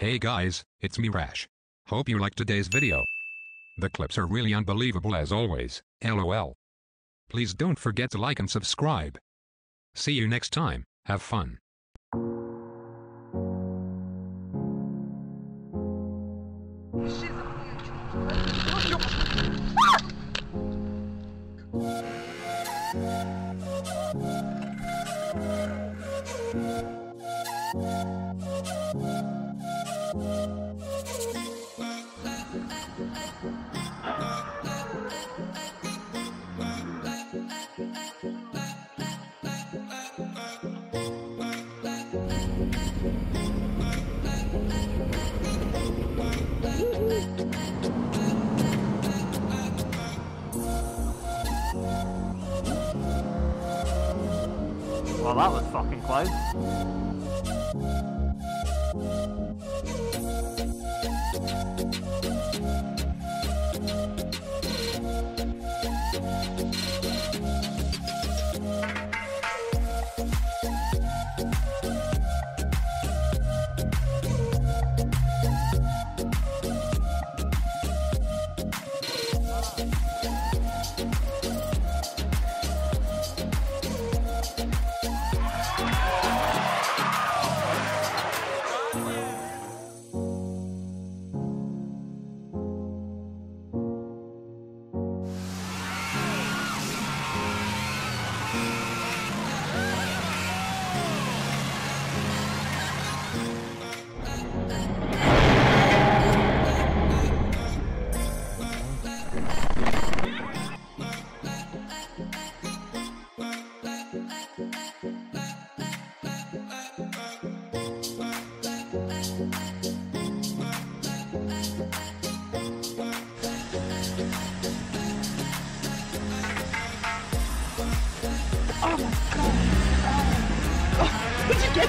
Hey guys, it's me Rash. Hope you liked today's video. The clips are really unbelievable as always, lol. Please don't forget to like and subscribe. See you next time, have fun. Well, that was fucking close. Did you get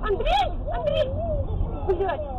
Андрей! Андрей! Блядь!